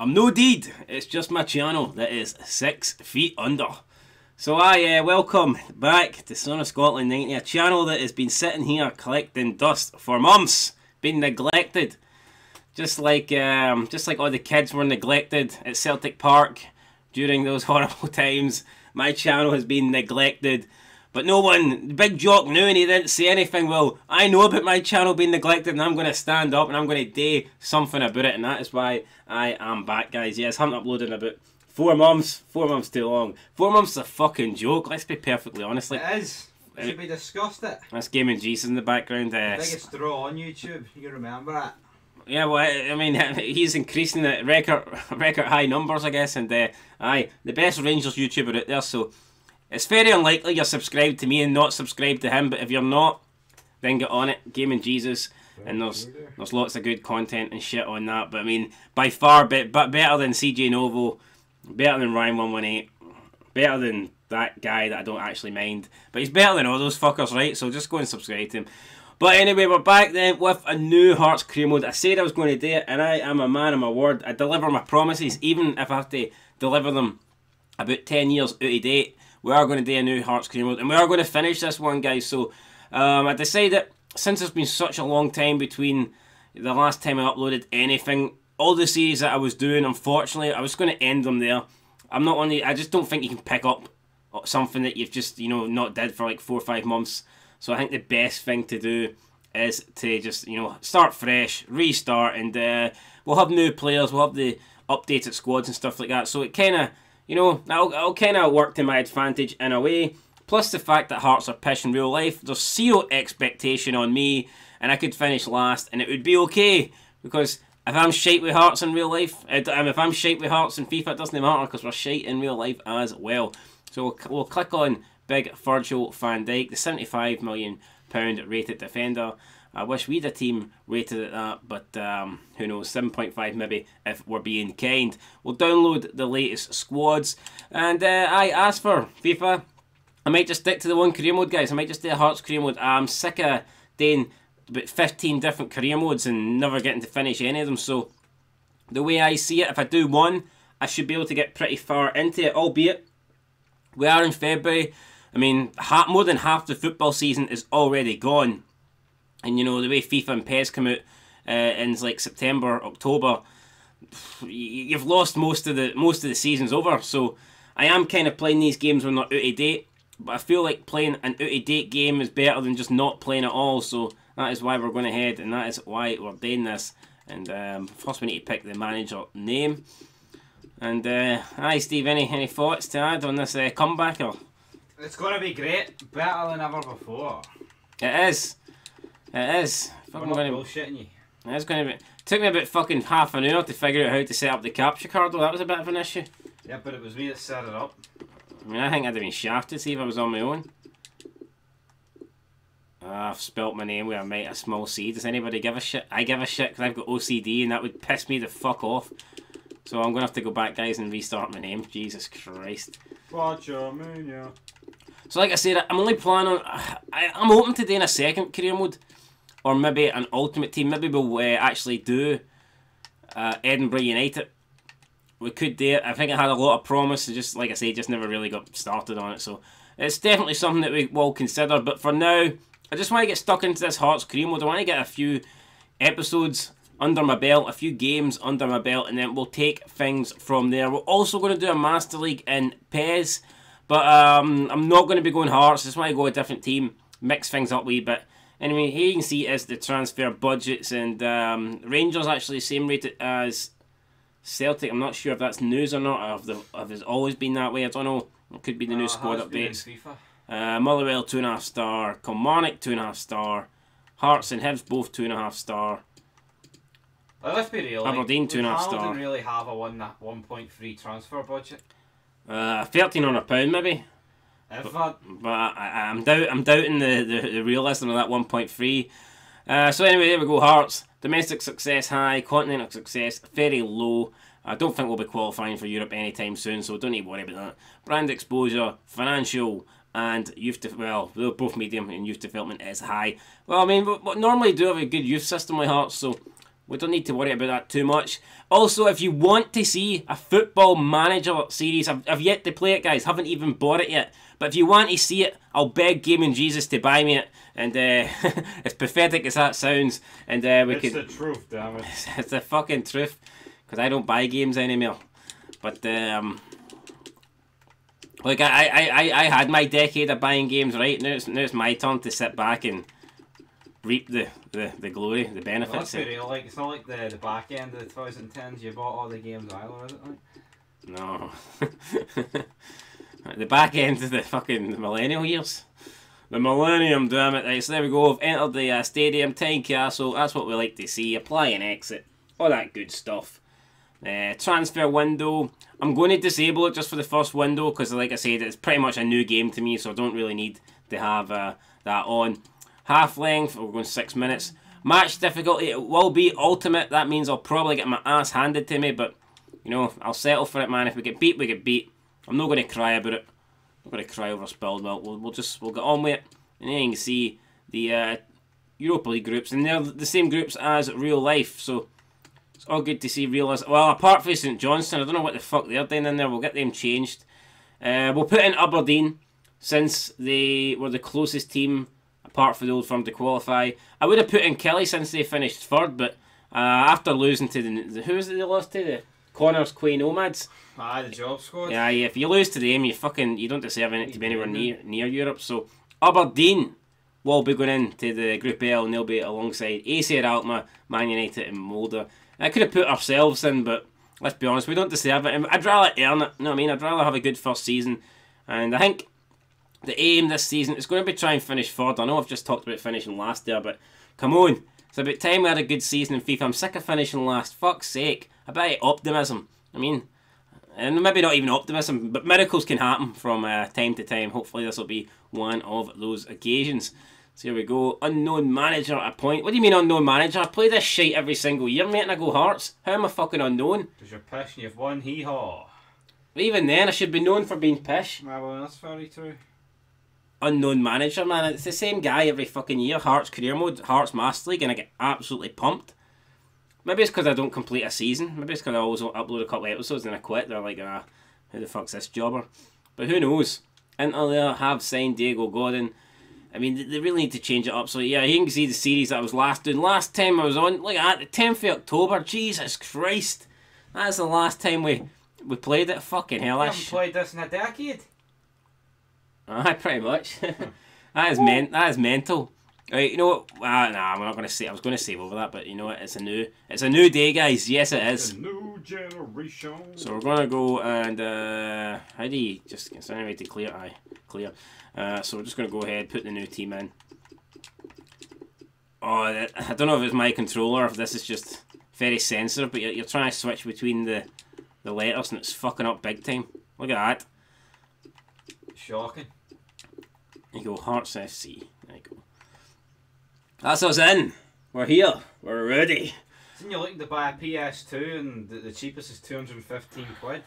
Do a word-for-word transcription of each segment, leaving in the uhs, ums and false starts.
I'm no deed, it's just my channel that is six feet under. So aye, uh, welcome back to Son of Scotland ninety, a channel that has been sitting here collecting dust for months, been neglected. Just like um, just like all the kids were neglected at Celtic Park during those horrible times, my channel has been neglected. But no one, Big Jock knew and he didn't say anything. Well, I know about my channel being neglected and I'm going to stand up and I'm going to do something about it. And that is why I am back, guys. Yes, I haven't uploaded in about four months. Four months too long. Four months is a fucking joke. Let's be perfectly honest. Like, it is. It should be discussed it. That's Gaming Jesus in the background. Uh, the biggest draw on YouTube. You remember that. Yeah, well, I mean, he's increasing the record record high numbers, I guess. And uh, aye, the best Rangers YouTuber out there, so... It's very unlikely you're subscribed to me and not subscribed to him, but if you're not, then get on it, Gaming Jesus, and there's there's lots of good content and shit on that. But I mean, by far, but be, be, better than C J Novo, better than Ryan one one eight, better than that guy that I don't actually mind. But he's better than all those fuckers, right? So just go and subscribe to him. But anyway, we're back then with a new Hearts career mode. I said I was going to do it, and I am a man of my word. I deliver my promises, even if I have to deliver them about ten years out of date. We are going to do a new Hearts career mode, and we are going to finish this one, guys. So um, I decided, since it's been such a long time between the last time I uploaded anything, all the series that I was doing, unfortunately, I was going to end them there. I'm not only, I just don't think you can pick up something that you've just, you know, not did for like four or five months. So I think the best thing to do is to just, you know, start fresh, restart, and uh, we'll have new players, we'll have the updated squads and stuff like that. So it kind of, you know, I'll, I'll kind of work to my advantage in a way. Plus the fact that Hearts are pish in real life. There's zero expectation on me. And I could finish last. And it would be okay. Because if I'm shite with Hearts in real life. It, um, if I'm shite with Hearts in FIFA, it doesn't matter. Because we're shite in real life as well. So we'll, we'll click on Big Virgil van Dijk. The seventy-five million pound rated defender. I wish we had a team rated at that, but um, who knows, seven point five maybe if we're being kind. We'll download the latest squads, and uh, I asked for FIFA. I might just stick to the one career mode, guys. I might just do a Hearts career mode. I'm sick of doing about fifteen different career modes and never getting to finish any of them, so the way I see it, if I do one, I should be able to get pretty far into it, albeit we are in February. I mean, half, more than half the football season is already gone. And you know, the way FIFA and P E S come out uh, in like September, October, you've lost most of the most of the seasons over. So I am kind of playing these games when they're out of date, but I feel like playing an out of date game is better than just not playing at all. So that is why we're going ahead, and that is why we're doing this. And um, first, we need to pick the manager name. And uh, hi, Steve. Any any thoughts to add on this uh, comeback? Or it's going to be great, better than ever before. It is. It is. We're not bullshitting you. It is going to be. It took me about fucking half an hour to figure out how to set up the capture card, though. That was a bit of an issue. Yeah, but it was me that set it up. I mean, I think I'd have been shafted, see if I was on my own. Uh, I've spelt my name where I might a small C. Does anybody give a shit? I give a shit because I've got O C D and that would piss me the fuck off. So I'm going to have to go back, guys, and restart my name. Jesus Christ. Watch your mania. So like I said, I'm only planning on... I, I'm open to doing a second career mode. Or maybe an ultimate team. Maybe we'll uh, actually do uh, Edinburgh United. We could do it. I think it had a lot of promise. So just like I say, just never really got started on it. So it's definitely something that we will consider. But for now, I just want to get stuck into this Hearts career mode. I want to get a few episodes under my belt, a few games under my belt, and then we'll take things from there. We're also going to do a Master League in P E S. But um, I'm not going to be going Hearts. I just want to go a different team, mix things up a wee bit. Anyway, here you can see is the transfer budgets, and um, Rangers actually same rated as Celtic. I'm not sure if that's news or not, or if, the, if it's always been that way. I don't know. It could be the uh, new squad updates. Uh, Motherwell two and a half star, Kilmarnock two and a half star, Hearts and Hibs both two and a half star. Well, let's be real. Aberdeen like, two and a half Hamilton star. Really have a one that one point three transfer budget. Uh, thirteen on a pound maybe. But, but I, I'm doubt I'm doubting the, the, the realism of that one point three. Uh, so anyway, there we go. Hearts domestic success high, continental success very low. I don't think we'll be qualifying for Europe anytime soon, so don't need to worry about that. Brand exposure, financial, and youth. Well, they're both medium, and youth development is high. Well, I mean, we, we normally do have a good youth system with Hearts, so we don't need to worry about that too much. Also, if you want to see a Football Manager series, I've, I've yet to play it, guys. Haven't even bought it yet. But if you want to see it, I'll beg Gaming Jesus to buy me it. And uh, as pathetic as that sounds, and uh, we it's could. It's the truth, damn it. It's, it's the fucking truth, because I don't buy games anymore. But um, like I, I, I, I had my decade of buying games, right? Now it's now it's my turn to sit back and reap the, the, the glory, the benefits. Well, that's pretty real. Like, it's not like the, the back end of the twenty tens. You bought all the games either, is it? Like? No. The back end of the fucking millennial years. The millennium, damn it. Right, so there we go. I've entered the uh, stadium, Tyne Castle. That's what we like to see. Apply and exit. All that good stuff. Uh, transfer window. I'm going to disable it just for the first window because, like I said, it's pretty much a new game to me, so I don't really need to have uh, that on. Half length. We're going six minutes. Match difficulty. It will be ultimate. That means I'll probably get my ass handed to me, but, you know, I'll settle for it, man. If we get beat, we get beat. I'm not going to cry about it. I'm not going to cry over spilled milk. We'll, we'll just, we'll get on with it. And then you can see the uh, Europa League groups. And they're the same groups as real life. So it's all good to see real life. Well, apart from Saint Johnston, I don't know what the fuck they're doing in there. We'll get them changed. Uh, we'll put in Aberdeen, since they were the closest team, apart from the old firm, to qualify. I would have put in Kelly since they finished third. But uh, after losing to the, the... Who was it they lost to? The Connors Quay Nomads. Ah, the job squad. Yeah, yeah. If you lose to them, you fucking you don't deserve it to be anywhere near near Europe. So Aberdeen will be going into the Group L, and they'll be alongside A C Alkma, Man United, and Molde. I could have put ourselves in, but let's be honest, we don't deserve it. I'd rather earn it. You know what I mean? I'd rather have a good first season, and I think the aim this season is going to be try and finish third. I know I've just talked about finishing last there, but come on, it's about time we had a good season in FIFA. I'm sick of finishing last. Fuck's sake. A bit of optimism. I mean, and maybe not even optimism, but miracles can happen from uh, time to time. Hopefully this will be one of those occasions. So here we go. Unknown manager at a point. What do you mean unknown manager? I play this shite every single year, mate, and I go Hearts. How am I fucking unknown? Because you're pish and you've won, hee-haw. But even then, I should be known for being pish. Nah, well, that's very true. Unknown manager, man. It's the same guy every fucking year. Hearts career mode, Hearts Master League, and I get absolutely pumped. Maybe it's because I don't complete a season. Maybe it's because I always upload a couple of episodes and I quit. They're like, ah, who the fuck's this jobber? But who knows? Inter there have signed Diego Godin. I mean, they really need to change it up. So yeah, you can see the series that I was last doing. Last time I was on, look at that, the tenth of October. Jesus Christ. That's the last time we, we played it. Fucking hell. I haven't played this in a decade. Aye, pretty much. that, is men that is mental. Right, you know what? Ah, nah, we're not gonna say. I was gonna save over that, but you know what? It's a new, it's a new day, guys. Yes, it is. It's a new generation. So we're gonna go and uh, how do you just? Is there any way to clear? Aye, clear. Uh, so we're just gonna go ahead, put the new team in. Oh, that, I don't know if it's my controller, or if this is just very sensitive, but you're, you're trying to switch between the the letters, and it's fucking up big time. Look at that. Shocking. There you go, Hearts F C. There you go. That's us in. We're here. We're ready. Isn't you looking to buy a P S two and the, the cheapest is two hundred and fifteen quid?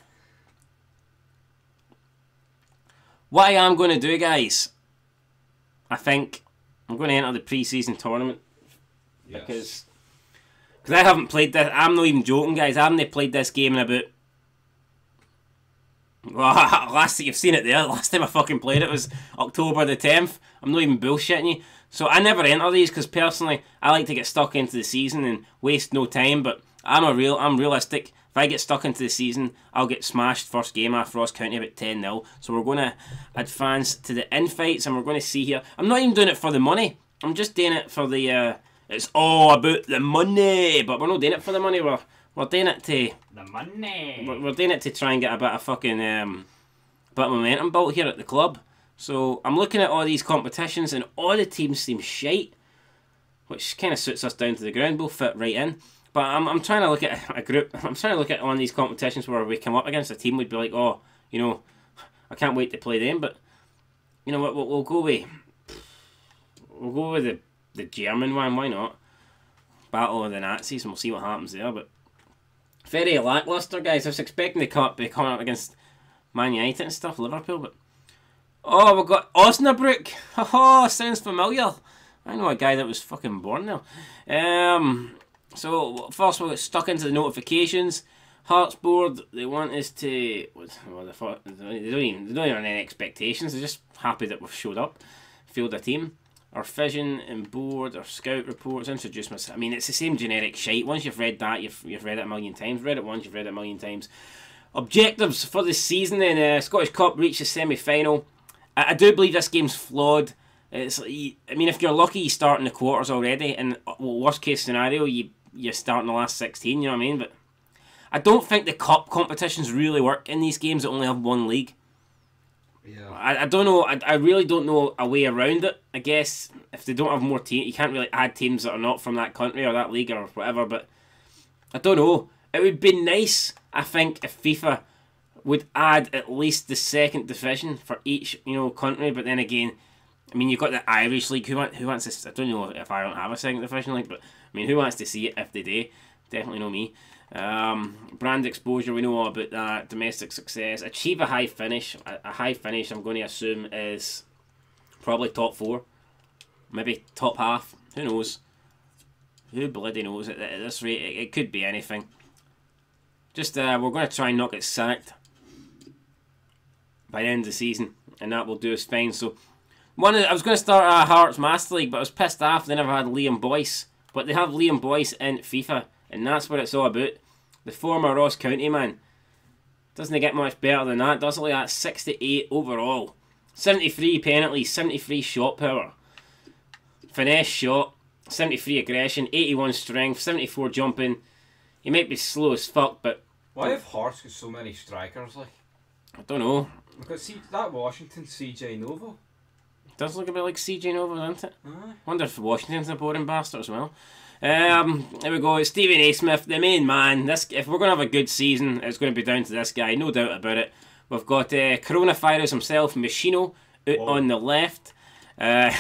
What I am going to do, guys, I think I'm going to enter the pre-season tournament. Yes. Because cause I haven't played this. I'm not even joking, guys. I haven't played this game in about... Well, last you've seen it there. Last time I fucking played it was October the tenth. I'm not even bullshitting you. So I never enter these because personally I like to get stuck into the season and waste no time. But I'm a real, I'm realistic. If I get stuck into the season, I'll get smashed first game after Ross County about ten nil. So we're going to advance to the infights, and we're going to see here. I'm not even doing it for the money. I'm just doing it for the. Uh, it's all about the money, but we're not doing it for the money. We're We're doing it to the money. We're, we're doing it to try and get a bit of fucking um, bit of momentum built here at the club. So I'm looking at all these competitions, and all the teams seem shite, which kind of suits us down to the ground. We'll fit right in. But I'm I'm trying to look at a group. I'm trying to look at one of these competitions where we come up against a team we'd be like, oh, you know, I can't wait to play them. But you know what? We'll, we'll go with we'll go with the the German one. Why not? Battle of the Nazis, and we'll see what happens there. But very lackluster, guys. I was expecting to come up, be coming up against Man United and stuff, Liverpool, but... Oh, we've got Osnabrück! Oh, sounds familiar. I know a guy that was fucking born there. Um, So first we'll get stuck into the notifications. Hearts board, they want us to, well, they, thought, they, don't even, they don't even have any expectations, they're just happy that we've showed up, field a team. Our vision and board, our scout reports, introduce myself. I mean, it's the same generic shite. Once you've read that, you've, you've read it a million times. Read it once, you've read it a million times. Objectives for this season in uh, Scottish Cup, reach the semi-final. I, I do believe this game's flawed. It's, I mean, if you're lucky, you start in the quarters already, and well, worst case scenario, you, you start in the last sixteen, you know what I mean? But I don't think the cup competitions really work in these games that only have one league. Yeah. I, I don't know, I, I really don't know a way around it. I guess if they don't have more teams, you can't really add teams that are not from that country or that league or whatever, but I don't know. It would be nice, I think, if FIFA would add at least the second division for each, you know, country, but then again, I mean, you've got the Irish League, who, want, who wants to, I don't know if I don't have a second division league, but I mean, who wants to see it if they do? Definitely not me. Um, brand exposure, we know all about that. Domestic success, achieve a high finish. A, a high finish, I'm going to assume, is probably top four, maybe top half. Who knows? Who bloody knows? At, at this rate, it, it could be anything. Just uh, we're going to try and not get sacked by the end of the season, and that will do us fine. So, one, I was going to start a Hearts Master League, but I was pissed off they never had Liam Boyce. But they have Liam Boyce in FIFA, and that's what it's all about. The former Ross County man. Doesn't it get much better than that, does it? Like that, sixty-eight overall. seventy-three penalties, seventy-three shot power. Finesse shot, seventy-three aggression, eighty-one strength, seventy-four jumping. He might be slow as fuck, but... Why have Hearts got so many strikers, like? I don't know. Because see, that Washington C J Novo. It does look a bit like C J Novo, doesn't it? I wonder if Washington's a boring bastard as well. Um, there we go, Stephen A. Smith, the main man. This, if we're going to have a good season, it's going to be down to this guy, no doubt about it. We've got uh, Coronavirus himself, Machino, out oh. on the left. Uh,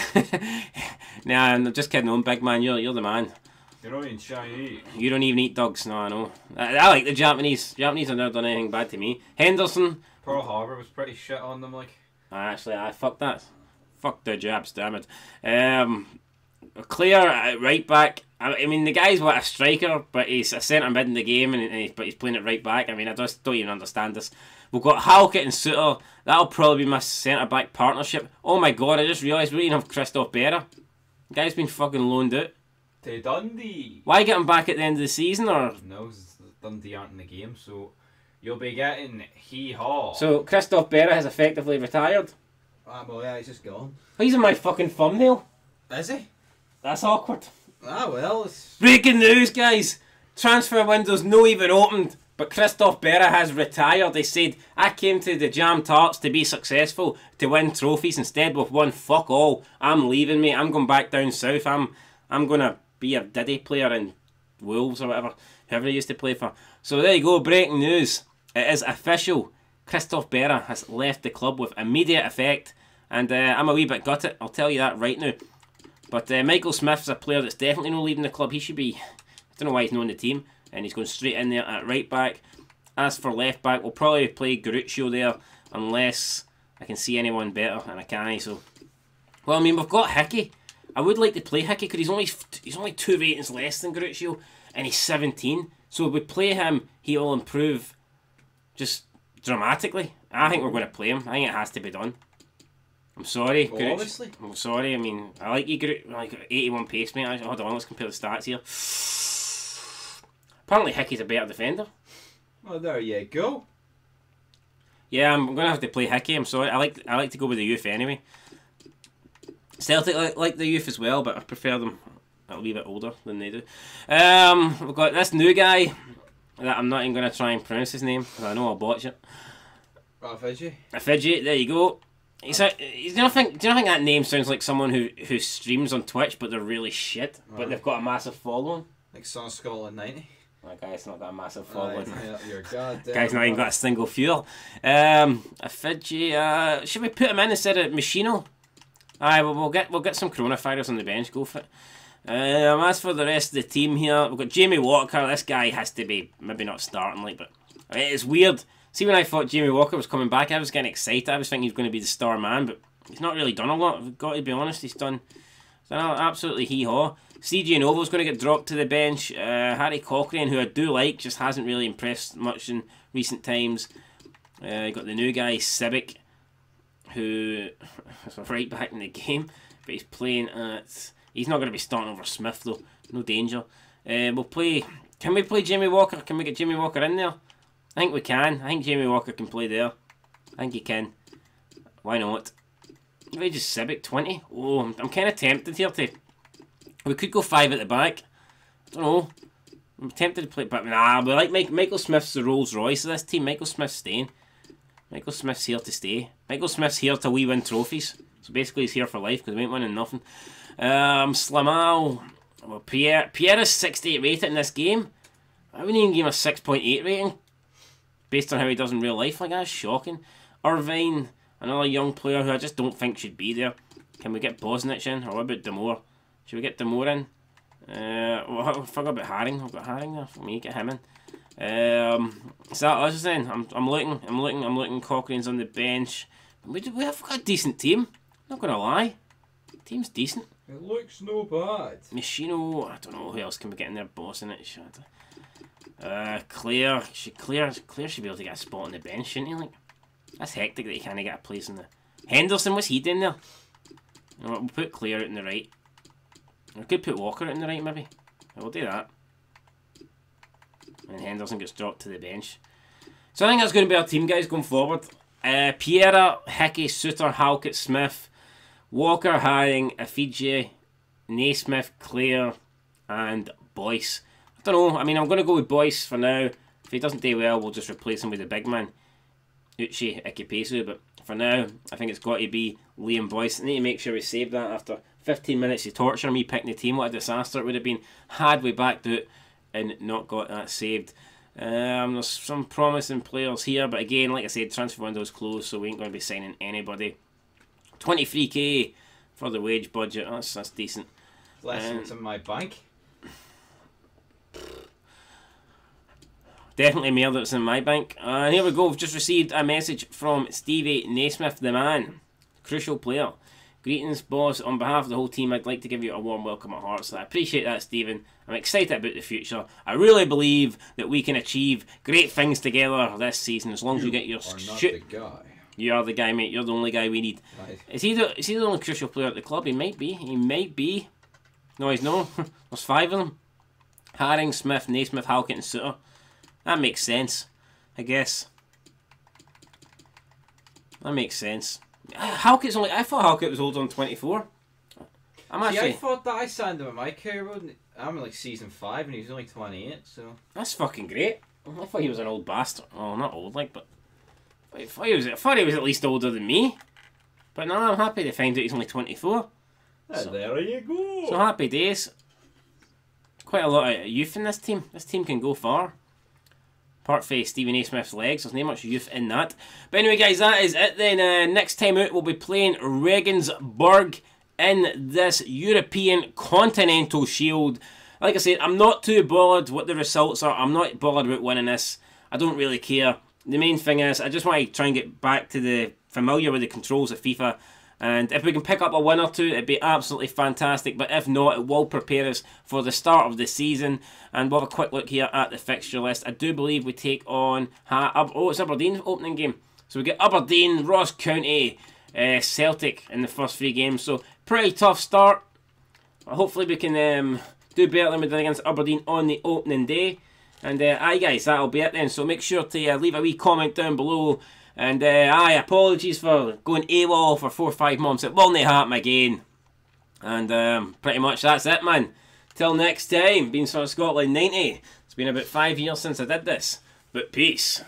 nah, I'm just kidding, I'm big man, you're, you're the man. You don't even Chinese. You don't even eat dogs, no, I know. I, I like the Japanese. Japanese have never done anything bad to me. Henderson. Pearl Harbor was pretty shit on them, like. Actually, I fucked that. Fuck the Japs, damn it. Um, Claire at right back. I mean, the guy's what, a striker, but he's a centre mid in the game, and, and he's, but he's playing it right back. I mean, I just don't even understand this. We've got Halkett and Suter. That'll probably be my centre back partnership. Oh my god, I just realised we didn't have Christoph Berra. The guy's been fucking loaned out to Dundee. Why get him back at the end of the season, or no? Dundee aren't in the game, so you'll be getting hee haw. So Christoph Berra has effectively retired. Ah, well, yeah, he's just gone. He's in my fucking thumbnail. Is he? That's awkward. Ah, well, it's... Breaking news, guys! Transfer window's no even opened, but Christoph Berra has retired. They said, I came to the Jam Tarts to be successful, to win trophies. Instead, we've won fuck all. I'm leaving, mate. I'm going back down south. I'm I'm going to be a diddy player in Wolves or whatever, whoever he used to play for. So there you go, breaking news. It is official. Christoph Berra has left the club with immediate effect, and uh, I'm a wee bit gutted, I'll tell you that right now. But uh, Michael Smith's a player that's definitely not leaving the club. He should be, I don't know why he's not on the team, and he's going straight in there at right back. As for left back, we'll probably play Garruccio there, unless I can see anyone better, and I can't, so. Well, I mean, we've got Hickey. I would like to play Hickey, because he's only, he's only two ratings less than Garruccio, and he's seventeen. So if we play him, he'll improve just dramatically. I think we're going to play him. I think it has to be done. I'm sorry, well, obviously. I'm sorry, I mean, I like you, Garruccio. Like eighty-one pace, mate. Hold on, let's compare the stats here. Apparently Hickey's a better defender. Well, there you go. Yeah, I'm going to have to play Hickey, I'm sorry. I like I like to go with the youth anyway. Celtic like, like the youth as well, but I prefer them a wee bit older than they do. Um, we've got this new guy that I'm not even going to try and pronounce his name, because I know I'll botch it. Afidji. Afidji, there you go. He's a, he's, do, you think, do you not think that name sounds like someone who, who streams on Twitch, but they're really shit, right, but they've got a massive following? Like Son of Scotland ninety? That guy's not that massive following. Uh, you're goddamn guy's not even got a single fuel. Um, Afidji, uh, should we put him in instead of Machino? Aye, well, we'll get we'll get some coronavirus on the bench, go for it. Um, as for the rest of the team here, we've got Jamie Walker. This guy has to be, maybe not starting, like, but it's weird. See, when I thought Jamie Walker was coming back, I was getting excited. I was thinking he was going to be the star man, but he's not really done a lot. I've got to be honest, he's done, done absolutely hee-haw. C J Novo's going to get dropped to the bench. Uh, Harry Cochrane, who I do like, just hasn't really impressed much in recent times. Uh, got the new guy, Sibic, who is right back in the game, but he's playing at... He's not going to be starting over Smith, though. No danger. Uh, we'll play... Can we play Jamie Walker? Can we get Jamie Walker in there? I think we can. I think Jamie Walker can play there. I think he can. Why not? Maybe just Sibic, twenty. Oh, I'm, I'm kind of tempted here to... We could go five at the back. I don't know. I'm tempted to play back. Nah, we like Mike, Michael Smith's the Rolls Royce of this team. Michael Smith's staying. Michael Smith's here to stay. Michael Smith's here till we win trophies. So basically he's here for life because we ain't winning nothing. Um, Slamal. Well, Pierre. Pierre is sixty-eight rated in this game. I wouldn't even give him a six point eight rating. Based on how he does in real life. Like, that's shocking. Irvine. Another young player who I just don't think should be there. Can we get Bosnich in? Or what about Damore? Should we get Damore in? Uh, well, I forgot about Haring. I've got Haring there for me. Get him in. Um, is that us then? I'm, I'm looking. I'm looking. I'm looking. Cochrane's on the bench. We we have got a decent team. Not gonna lie, the team's decent. It looks no bad. Machino. I don't know who else can we get in there. Bosnich. Uh, Claire. Should Claire? Claire should be able to get a spot on the bench, shouldn't he? Like, that's hectic that he can't get a place in the. Henderson. What's he doing there? You know what, we'll put Claire out in the right. We could put Walker in the right, maybe. We'll do that. And Henderson gets dropped to the bench. So I think that's going to be our team, guys, going forward. Uh, Piera, Hickey, Suter, Halkett, Smith, Walker, Haring, Afidji, Naismith, Claire, and Boyce. I don't know. I mean, I'm going to go with Boyce for now. If he doesn't do well, we'll just replace him with the big man, Uche Ikepesu. But for now, I think it's got to be Liam Boyce. I need to make sure we save that after... fifteen minutes to torture me picking the team. What a disaster it would have been had we backed out and not got that saved. Um, there's some promising players here, but again, like I said, transfer window's closed, so we ain't going to be signing anybody. twenty-three K for the wage budget. That's that's decent. Less than um, to my bank. Definitely more than it's in my bank. And uh, here we go. We've just received a message from Stevie Naismith, the man, crucial player. Greetings, boss. On behalf of the whole team, I'd like to give you a warm welcome at Hearts. I appreciate that, Stephen. I'm excited about the future. I really believe that we can achieve great things together this season. As long as you, you get your shit. You are the guy, mate. You're the only guy we need. Right. Is he the is he the only crucial player at the club? He might be. He might be. No, he's no. There's five of them: Haring, Smith, Naismith, Halkett, and Suter. That makes sense, I guess. That makes sense. Halkett's only. I thought Halkett was old on twenty-four. I'm actually. See, I thought that I signed him at my career. I'm like season five, and he was only twenty-eight. So that's fucking great. I thought he was an old bastard. Oh, not old like, but I thought he was. I thought he was at least older than me. But now I'm happy to find out he's only twenty-four. So, there you go. So happy days. Quite a lot of youth in this team. This team can go far. Part face Stephen A. Smith's legs. There's not much youth in that. But anyway, guys, that is it then. Uh, next time out, we'll be playing Regensburg in this European Continental Shield. Like I said, I'm not too bothered what the results are. I'm not bothered about winning this. I don't really care. The main thing is, I just want to try and get back to the familiar with the controls of FIFA. And if we can pick up a win or two, it'd be absolutely fantastic. But if not, it will prepare us for the start of the season. And we'll have a quick look here at the fixture list. I do believe we take on... Oh, it's Aberdeen opening game. So we get Aberdeen, Ross County, uh, Celtic in the first three games. So pretty tough start. Hopefully we can um, do better than we did against Aberdeen on the opening day. And uh, aye guys, that'll be it then. So make sure to uh, leave a wee comment down below. And uh, aye, apologies for going AWOL for four or five months. It will not happen again. And um, pretty much that's it, man. Till next time, being Son of Scotland ninety. It's been about five years since I did this. But peace.